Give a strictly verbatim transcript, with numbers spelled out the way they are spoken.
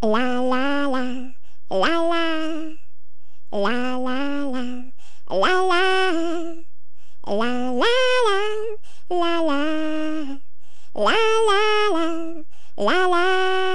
La la la, la la, la la la, la la, la la la, la la, la la la, la la.